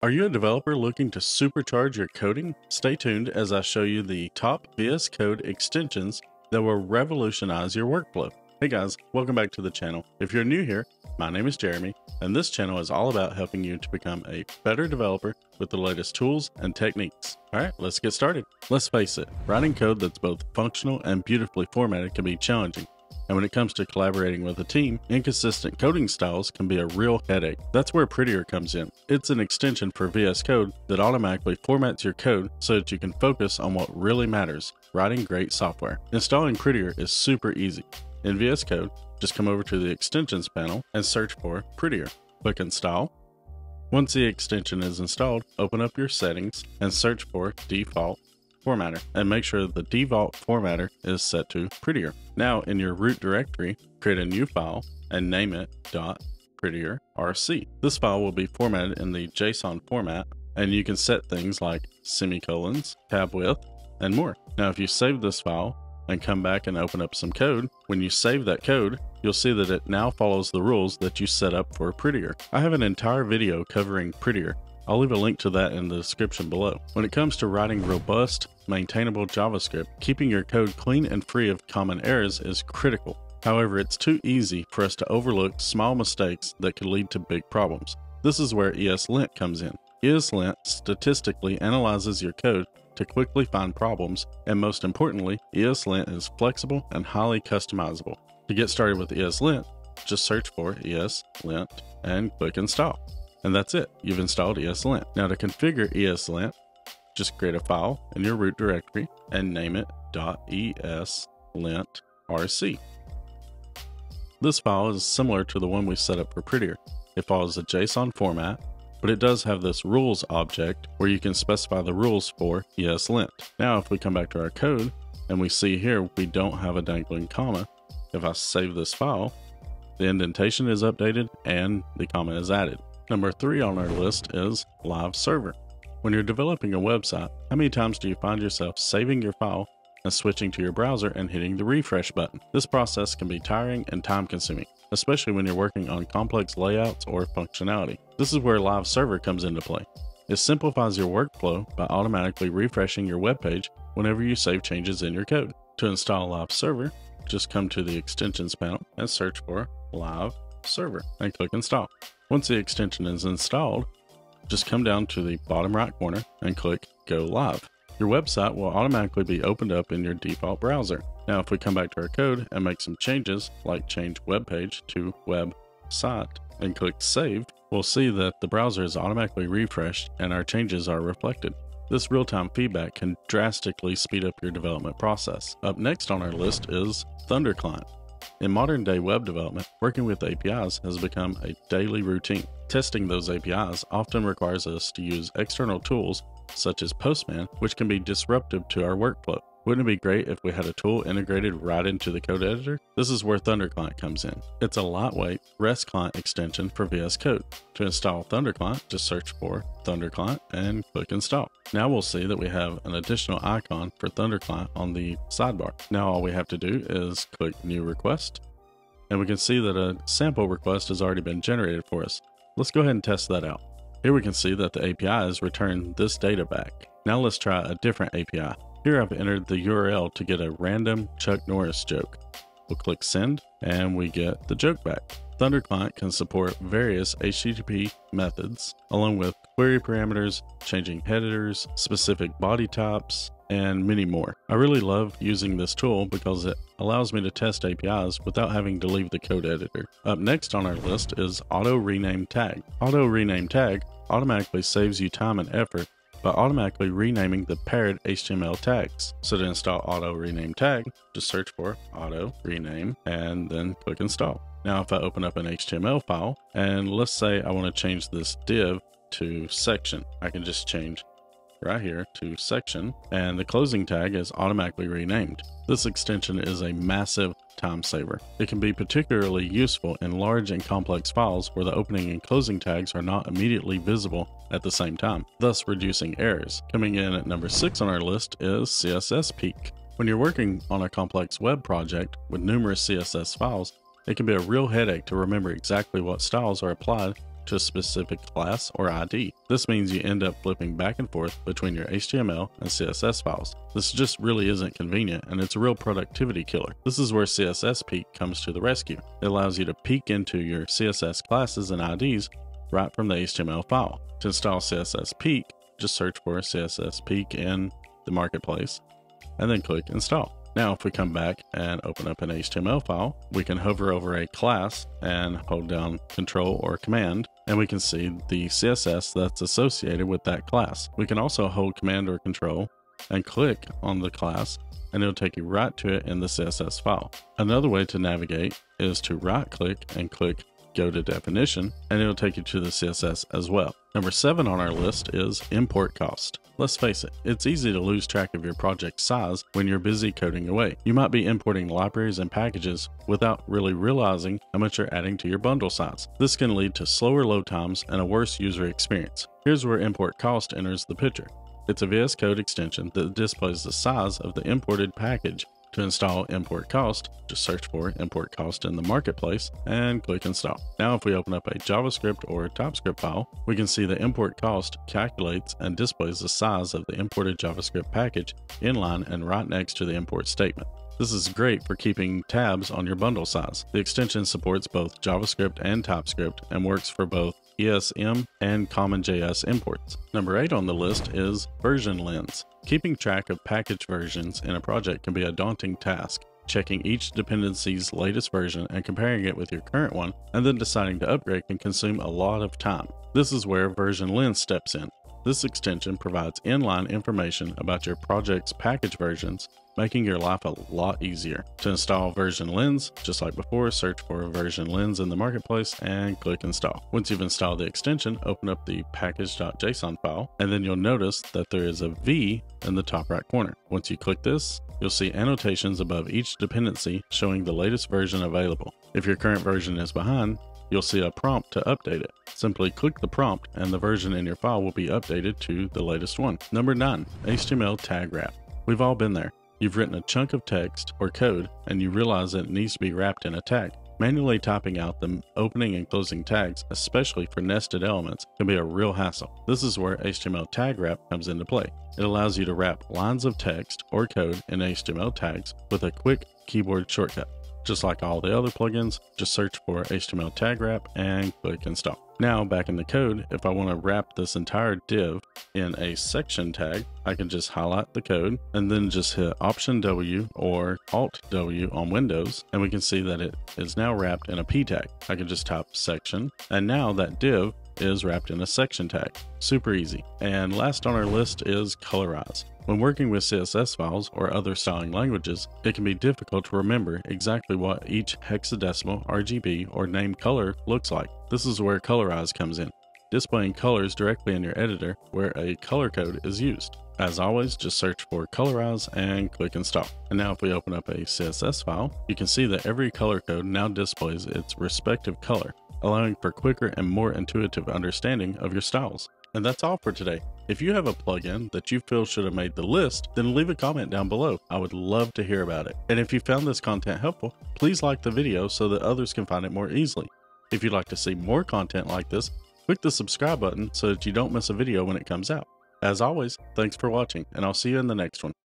Are you a developer looking to supercharge your coding? Stay tuned as I show you the top VS Code extensions that will revolutionize your workflow. Hey guys, welcome back to the channel. If you're new here, my name is Jeremy, and this channel is all about helping you to become a better developer with the latest tools and techniques. All right, let's get started. Let's face it, writing code that's both functional and beautifully formatted can be challenging. And when it comes to collaborating with a team, inconsistent coding styles can be a real headache. That's where Prettier comes in. It's an extension for VS Code that automatically formats your code so that you can focus on what really matters, writing great software. Installing Prettier is super easy. In VS Code, just come over to the extensions panel and search for Prettier. Click Install. Once the extension is installed, open up your settings and search for Default Formatter and make sure the default formatter is set to Prettier. Now in your root directory, create a new file and name it .prettierrc. This file will be formatted in the JSON format, and you can set things like semicolons, tab width, and more. Now if you save this file and come back and open up some code, when you save that code, you'll see that it now follows the rules that you set up for Prettier. I have an entire video covering Prettier. I'll leave a link to that in the description below. When it comes to writing robust, maintainable JavaScript, keeping your code clean and free of common errors is critical. However, it's too easy for us to overlook small mistakes that could lead to big problems. This is where ESLint comes in. ESLint statistically analyzes your code to quickly find problems, and most importantly, ESLint is flexible and highly customizable. To get started with ESLint, just search for ESLint and click Install. And that's it, you've installed ESLint. Now to configure ESLint, just create a file in your root directory and name it .ESLintRC. This file is similar to the one we set up for Prettier. It follows a JSON format, but it does have this rules object where you can specify the rules for ESLint. Now if we come back to our code and we see here we don't have a dangling comma, if I save this file, the indentation is updated and the comma is added. Number 3 on our list is Live Server. When you're developing a website, how many times do you find yourself saving your file and switching to your browser and hitting the refresh button? This process can be tiring and time-consuming, especially when you're working on complex layouts or functionality. This is where Live Server comes into play. It simplifies your workflow by automatically refreshing your web page whenever you save changes in your code. To install Live Server, just come to the extensions panel and search for Live Server and click Install. Once the extension is installed, just come down to the bottom right corner and click Go Live. Your website will automatically be opened up in your default browser. Now if we come back to our code and make some changes, like change web page to website and click Save, we'll see that the browser is automatically refreshed and our changes are reflected. This real-time feedback can drastically speed up your development process. Up next on our list is Thunder Client. In modern-day web development, working with APIs has become a daily routine. Testing those APIs often requires us to use external tools such as Postman, which can be disruptive to our workflow. Wouldn't it be great if we had a tool integrated right into the code editor? This is where Thunder Client comes in. It's a lightweight REST client extension for VS Code. To install Thunder Client, just search for Thunder Client and click Install. Now we'll see that we have an additional icon for Thunder Client on the sidebar. Now all we have to do is click New Request, and we can see that a sample request has already been generated for us. Let's go ahead and test that out. Here we can see that the API has returned this data back. Now let's try a different API. Here I've entered the URL to get a random Chuck Norris joke. We'll click send and we get the joke back. Thunder Client can support various HTTP methods along with query parameters, changing headers, specific body types, and many more. I really love using this tool because it allows me to test APIs without having to leave the code editor. Up next on our list is Auto Rename Tag. Auto Rename Tag automatically saves you time and effort by automatically renaming the paired HTML tags. So to install Auto Rename Tag, just search for Auto Rename and then click Install. Now if I open up an HTML file, and let's say I want to change this div to section, I can just change right here to section, and the closing tag is automatically renamed. This extension is a massive time saver. It can be particularly useful in large and complex files where the opening and closing tags are not immediately visible at the same time, thus reducing errors. Coming in at number 6 on our list is CSS Peek. When you're working on a complex web project with numerous CSS files, it can be a real headache to remember exactly what styles are applied to a specific class or ID. This means you end up flipping back and forth between your HTML and CSS files. This just really isn't convenient, and it's a real productivity killer. This is where CSS Peek comes to the rescue. It allows you to peek into your CSS classes and IDs right from the HTML file. To install CSS Peek, just search for CSS Peek in the marketplace and then click install. Now, if we come back and open up an HTML file, we can hover over a class and hold down Control or Command, and we can see the CSS that's associated with that class. We can also hold Command or Control and click on the class, and it'll take you right to it in the CSS file. Another way to navigate is to right click and click Go to Definition, and it'll take you to the CSS as well. Number 7 on our list is import cost. Let's face it, it's easy to lose track of your project size when you're busy coding away. You might be importing libraries and packages without really realizing how much you're adding to your bundle size. This can lead to slower load times and a worse user experience. Here's where import cost enters the picture. It's a VS Code extension that displays the size of the imported package. To install import cost, just search for import cost in the marketplace and click install. Now, if we open up a JavaScript or TypeScript file, we can see the import cost calculates and displays the size of the imported JavaScript package inline and right next to the import statement. This is great for keeping tabs on your bundle size. The extension supports both JavaScript and TypeScript and works for both ESM and CommonJS imports. Number 8 on the list is Version Lens. Keeping track of package versions in a project can be a daunting task. Checking each dependency's latest version and comparing it with your current one, and then deciding to upgrade can consume a lot of time. This is where Version Lens steps in. This extension provides inline information about your project's package versions, making your life a lot easier. To install Version Lens, just like before, search for Version Lens in the marketplace and click install. Once you've installed the extension, open up the package.json file, and then you'll notice that there is a V in the top right corner. Once you click this, you'll see annotations above each dependency showing the latest version available. If your current version is behind, you'll see a prompt to update it. Simply click the prompt and the version in your file will be updated to the latest one. Number 9, HTML tag wrap. We've all been there. You've written a chunk of text or code and you realize that it needs to be wrapped in a tag. Manually typing out the opening and closing tags, especially for nested elements, can be a real hassle. This is where HTML tag wrap comes into play. It allows you to wrap lines of text or code in HTML tags with a quick keyboard shortcut. Just like all the other plugins, just search for HTML tag wrap and click install. Now, back in the code, if I want to wrap this entire div in a section tag, I can just highlight the code and then just hit Option W or Alt W on Windows, and we can see that it is now wrapped in a P tag. I can just type section, and now that div is wrapped in a section tag. Super easy. And last on our list is Colorize. When working with CSS files or other styling languages, it can be difficult to remember exactly what each hexadecimal, RGB, or named color looks like. This is where Colorize comes in, displaying colors directly in your editor where a color code is used. As always, just search for Colorize and click install. And now if we open up a CSS file, you can see that every color code now displays its respective color, allowing for quicker and more intuitive understanding of your styles. And that's all for today. If you have a plugin that you feel should have made the list, then leave a comment down below. I would love to hear about it. And if you found this content helpful, please like the video so that others can find it more easily. If you'd like to see more content like this, click the subscribe button so that you don't miss a video when it comes out. As always, thanks for watching, and I'll see you in the next one.